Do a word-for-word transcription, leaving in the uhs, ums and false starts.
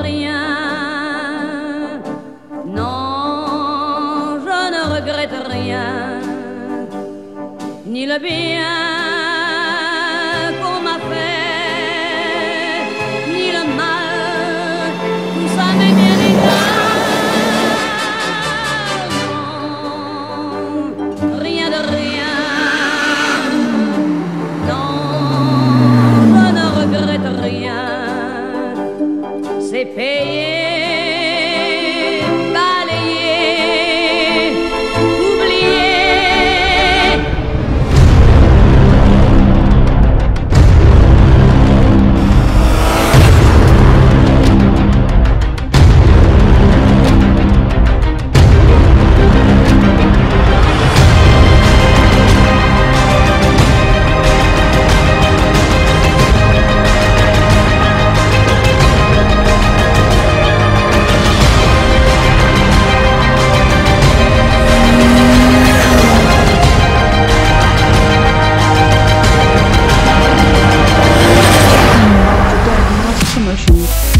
rien. Non, je ne regrette rien, ni le bien qu'on m'a fait, ni le mal, tout ça m'est irritable. Non, rien de rien. Non, je ne regrette rien. C'est payé, balayé, oublié. Emotions.